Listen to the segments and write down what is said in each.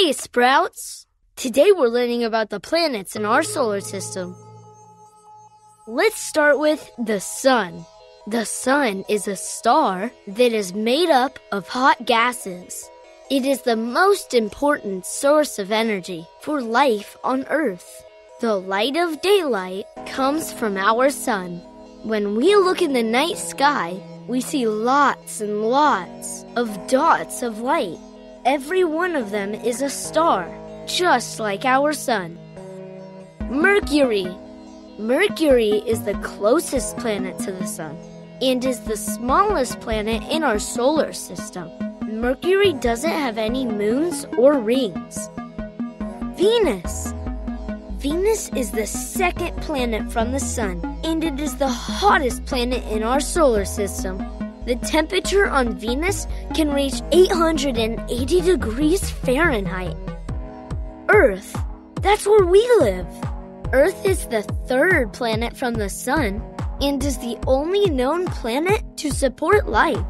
Hey, Sprouts! Today we're learning about the planets in our solar system. Let's start with the sun. The sun is a star that is made up of hot gases. It is the most important source of energy for life on Earth. The light of daylight comes from our sun. When we look in the night sky, we see lots and lots of dots of light. Every one of them is a star, just like our sun. Mercury. Mercury is the closest planet to the sun and is the smallest planet in our solar system. Mercury doesn't have any moons or rings. Venus. Venus is the second planet from the sun, and it is the hottest planet in our solar system. The temperature on Venus can reach 880 degrees Fahrenheit. Earth, that's where we live. Earth is the third planet from the sun, and is the only known planet to support life.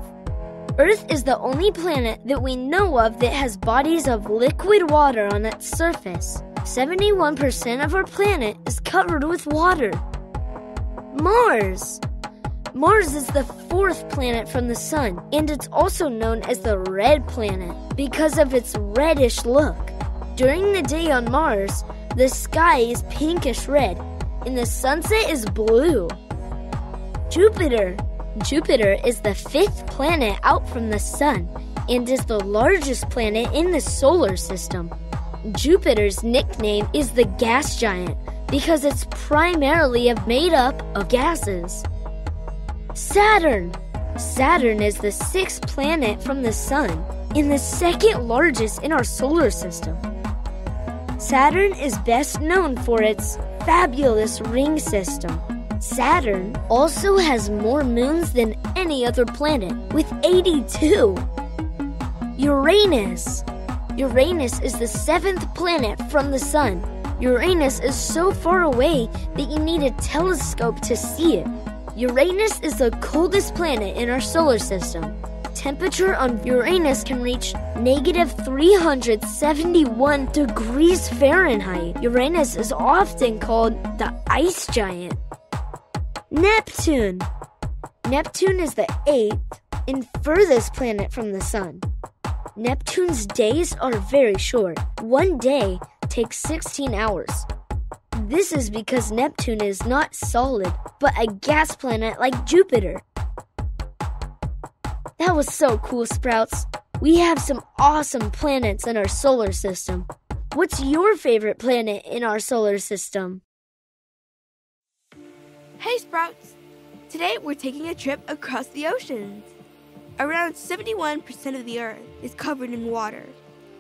Earth is the only planet that we know of that has bodies of liquid water on its surface. 71% of our planet is covered with water. Mars! Mars is the fourth planet from the sun, and it's also known as the red planet because of its reddish look. During the day on Mars, the sky is pinkish red, and the sunset is blue. Jupiter! Jupiter is the fifth planet out from the sun, and is the largest planet in the solar system. Jupiter's nickname is the gas giant because it's primarily made up of gases. Saturn. Saturn is the sixth planet from the sun and the second largest in our solar system. Saturn is best known for its fabulous ring system. Saturn also has more moons than any other planet, with 82. Uranus. Uranus is the seventh planet from the sun. Uranus is so far away that you need a telescope to see it. Uranus is the coldest planet in our solar system. Temperature on Uranus can reach negative 371 degrees Fahrenheit. Uranus is often called the ice giant. Neptune. Neptune is the eighth and furthest planet from the sun. Neptune's days are very short. One day takes 16 hours. This is because Neptune is not solid, but a gas planet like Jupiter. That was so cool, Sprouts. We have some awesome planets in our solar system. What's your favorite planet in our solar system? Hey, Sprouts. Today we're taking a trip across the oceans. Around 71% of the Earth is covered in water.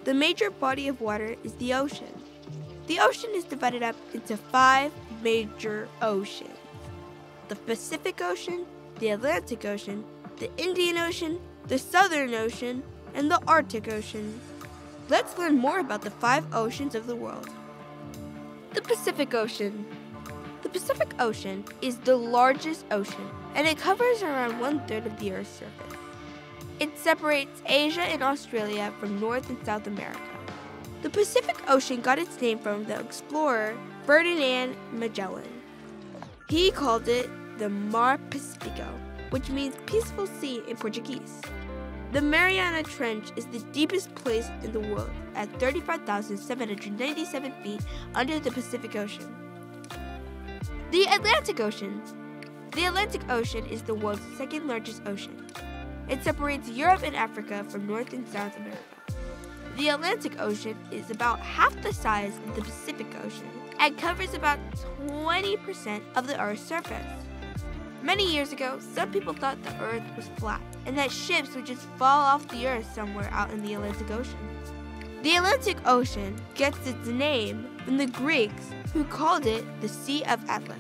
The major body of water is the ocean. The ocean is divided up into five major oceans: the Pacific Ocean, the Atlantic Ocean, the Indian Ocean, the Southern Ocean, and the Arctic Ocean. Let's learn more about the five oceans of the world. The Pacific Ocean. The Pacific Ocean is the largest ocean, and it covers around one-third of the Earth's surface. It separates Asia and Australia from North and South America. The Pacific Ocean got its name from the explorer Ferdinand Magellan. He called it the Mar Pacifico, which means peaceful sea in Portuguese. The Mariana Trench is the deepest place in the world at 35,797 feet under the Pacific Ocean. The Atlantic Ocean. The Atlantic Ocean is the world's second largest ocean. It separates Europe and Africa from North and South America. The Atlantic Ocean is about half the size of the Pacific Ocean and covers about 20% of the Earth's surface. Many years ago, some people thought the Earth was flat and that ships would just fall off the Earth somewhere out in the Atlantic Ocean. The Atlantic Ocean gets its name from the Greeks, who called it the Sea of Atlas.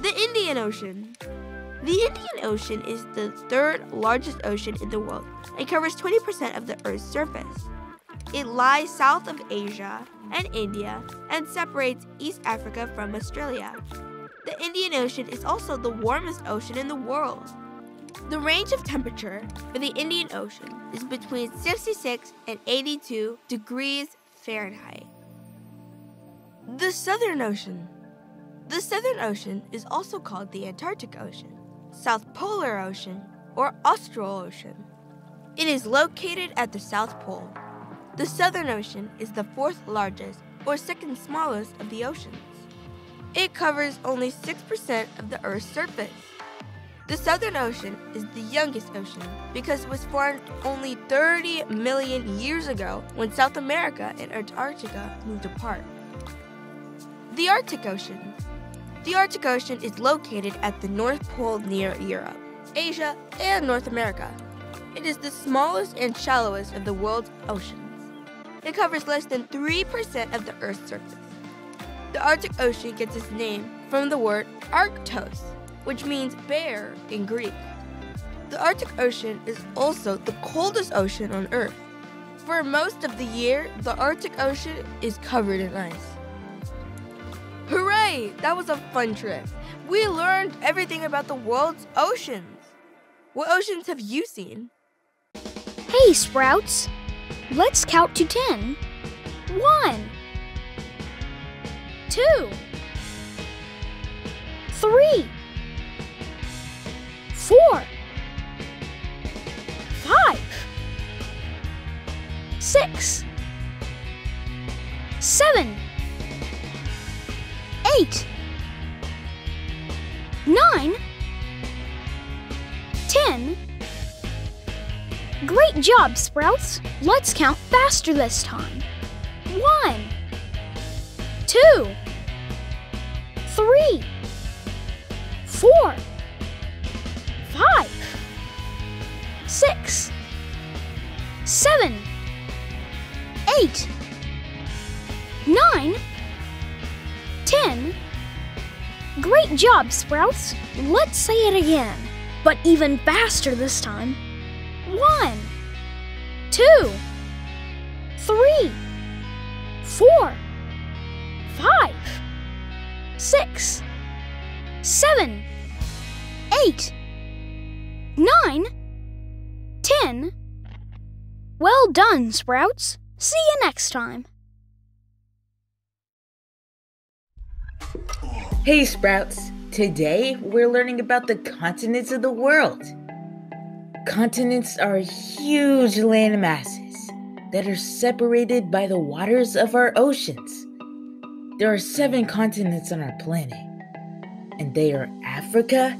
The Indian Ocean. The Indian Ocean is the third largest ocean in the world and covers 20% of the Earth's surface. It lies south of Asia and India and separates East Africa from Australia. The Indian Ocean is also the warmest ocean in the world. The range of temperature for the Indian Ocean is between 66 and 82 degrees Fahrenheit. The Southern Ocean. The Southern Ocean is also called the Antarctic Ocean, South Polar Ocean, or Austral Ocean. It is located at the South Pole. The Southern Ocean is the fourth largest or second smallest of the oceans. It covers only 6% of the Earth's surface. The Southern Ocean is the youngest ocean because it was formed only 30 million years ago when South America and Antarctica moved apart. The Arctic Ocean. The Arctic Ocean is located at the North Pole near Europe, Asia, and North America. It is the smallest and shallowest of the world's oceans. It covers less than 3% of the Earth's surface. The Arctic Ocean gets its name from the word arctos, which means bear in Greek. The Arctic Ocean is also the coldest ocean on Earth. For most of the year, the Arctic Ocean is covered in ice. Hooray! That was a fun trip. We learned everything about the world's oceans. What oceans have you seen? Hey, Sprouts! Let's count to 10. 1, 2, 3, 4, 5, 6, 7, 8, 9, 10. Great job, Sprouts! Let's count faster this time. 1, 2, 3, 4, 5, 6, 7, 8, 9, 10. Great job, Sprouts! Let's say it again, but even faster this time. 1, 2, 3, 4, 5, 6, 7, 8, 9, 10. Well done, Sprouts! See you next time! Hey, Sprouts! Today, we're learning about the continents of the world. Continents are huge land masses that are separated by the waters of our oceans. There are 7 continents on our planet, and they are Africa,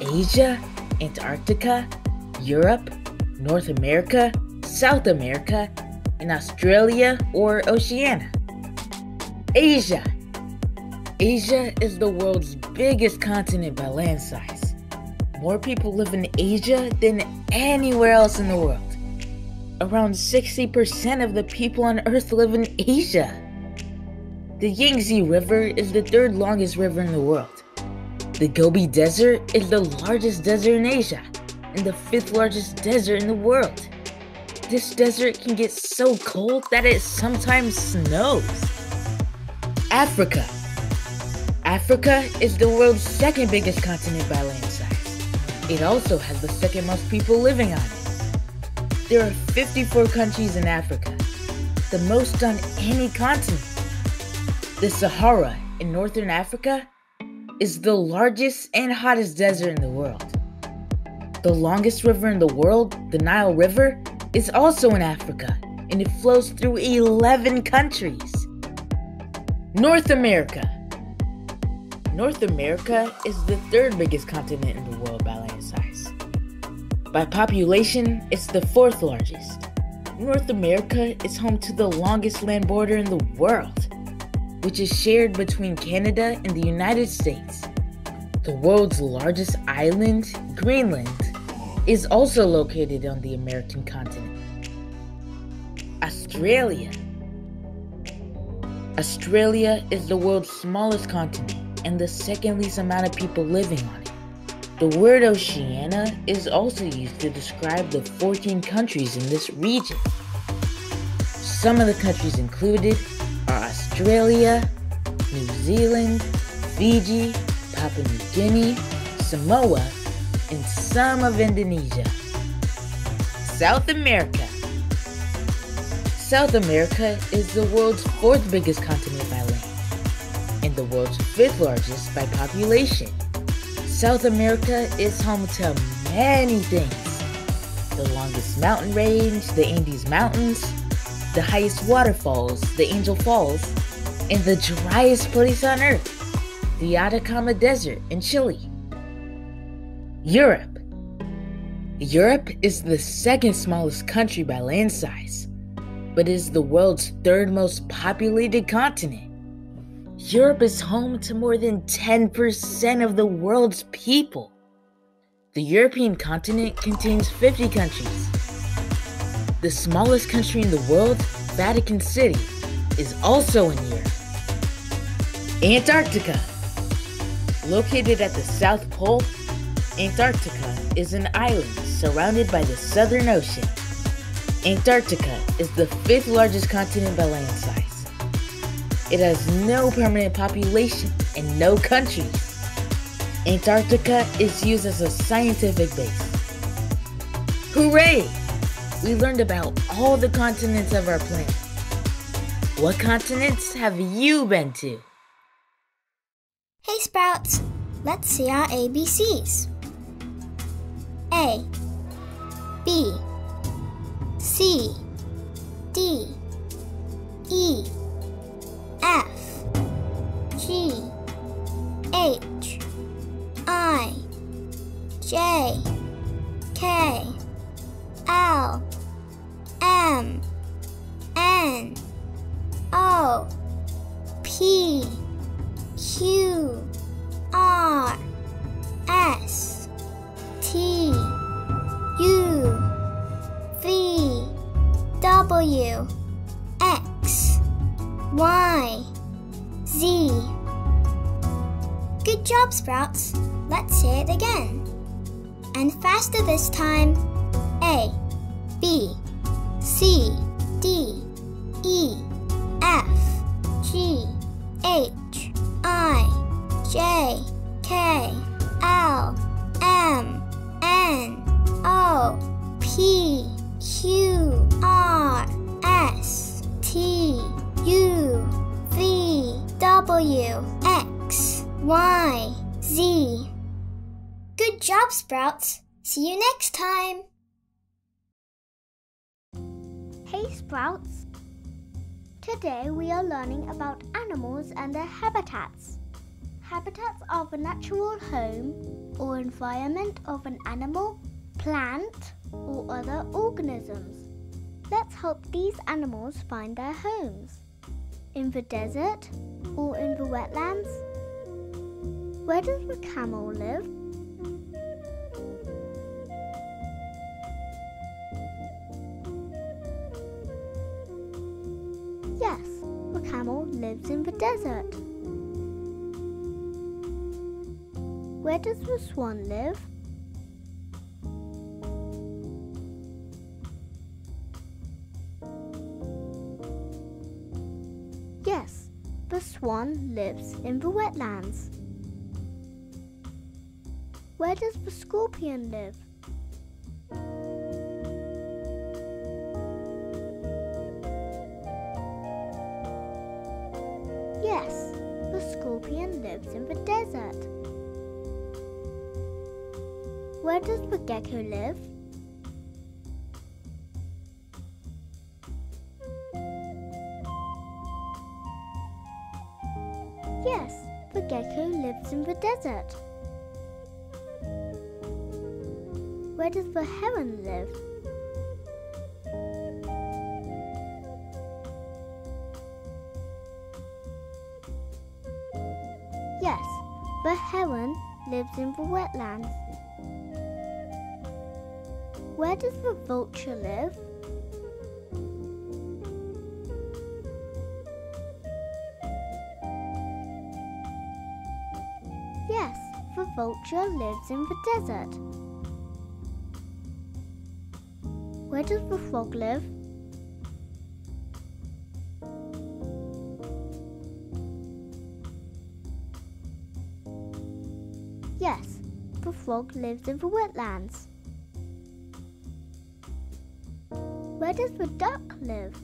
Asia, Antarctica, Europe, North America, South America, and Australia or Oceania. Asia. Asia is the world's biggest continent by land size. More people live in Asia than anywhere else in the world. Around 60% of the people on Earth live in Asia. The Yangtze River is the 3rd longest river in the world. The Gobi Desert is the largest desert in Asia and the 5th largest desert in the world. This desert can get so cold that it sometimes snows. Africa. Africa is the world's 2nd biggest continent by land size. It also has the 2nd most people living on it. There are 54 countries in Africa, the most on any continent. The Sahara in northern Africa is the largest and hottest desert in the world. The longest river in the world, the Nile River, is also in Africa, and it flows through 11 countries. North America. North America is the 3rd biggest continent in the world by land size. By population, it's the 4th largest. North America is home to the longest land border in the world, which is shared between Canada and the United States. The world's largest island, Greenland, is also located on the American continent. Australia. Australia is the world's smallest continent and the 2nd least amount of people living on it. The word Oceania is also used to describe the 14 countries in this region. Some of the countries included are Australia, New Zealand, Fiji, Papua New Guinea, Samoa, and some of Indonesia. South America. South America is the world's fourth biggest continent by land and the world's fifth largest by population. South America is home to many things. The longest mountain range, the Andes Mountains, the highest waterfalls, the Angel Falls, and the driest place on earth, the Atacama Desert in Chile. Europe. Europe is the second smallest country by land size, but is the world's third most populated continent. Europe is home to more than 10% of the world's people. The European continent contains 50 countries. The smallest country in the world, Vatican City, is also in Europe. Antarctica. Located at the South Pole, Antarctica is an island surrounded by the Southern Ocean. Antarctica is the fifth largest continent by land size. It has no permanent population and no countries. Antarctica is used as a scientific base. Hooray! We learned about all the continents of our planet. What continents have you been to? Hey Sprouts, let's see our ABCs. A, B, C, D, E, F, G, H, I, J, K, L, M, N, O, P, Q, R, S, T, U, V, W, X, Y, Z. Good job, Sprouts. Let's say it again. And faster this time. A, B, C, D, E, F, G, H, I, J, K, L, M, N, O, P, Q, R, S, T, U, V, W, X, Y, Z. Good job, Sprouts! See you next time! Hey, Sprouts! Today we are learning about animals and their habitats. Habitats are the natural home or environment of an animal, plant, or other organisms. Let's help these animals find their homes, in the desert or in the wetlands. Where does the camel live? Yes, the camel lives in the desert. Where does the swan live? Yes, the swan lives in the wetlands. Where does the scorpion live? Yes, the scorpion lives in the desert. Where does the gecko live? Yes, the gecko lives in the desert. Where does the heron live? Yes, the heron lives in the wetlands. Where does the vulture live? Yes, the vulture lives in the desert. Where does the frog live? The frog lives in the wetlands. Where does the duck live?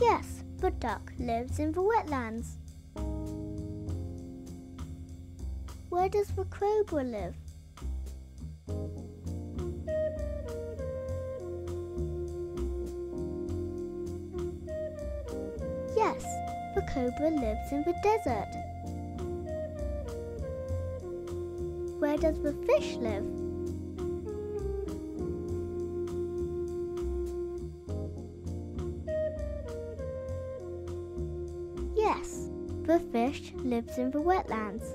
Yes, the duck lives in the wetlands. Where does the cobra live? Yes, the cobra lives in the desert. Where does the fish live? Yes, the fish lives in the wetlands.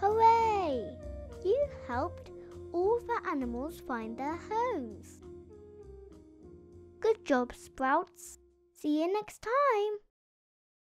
Hooray! You helped all the animals find their homes. Good job, Sprouts. See you next time.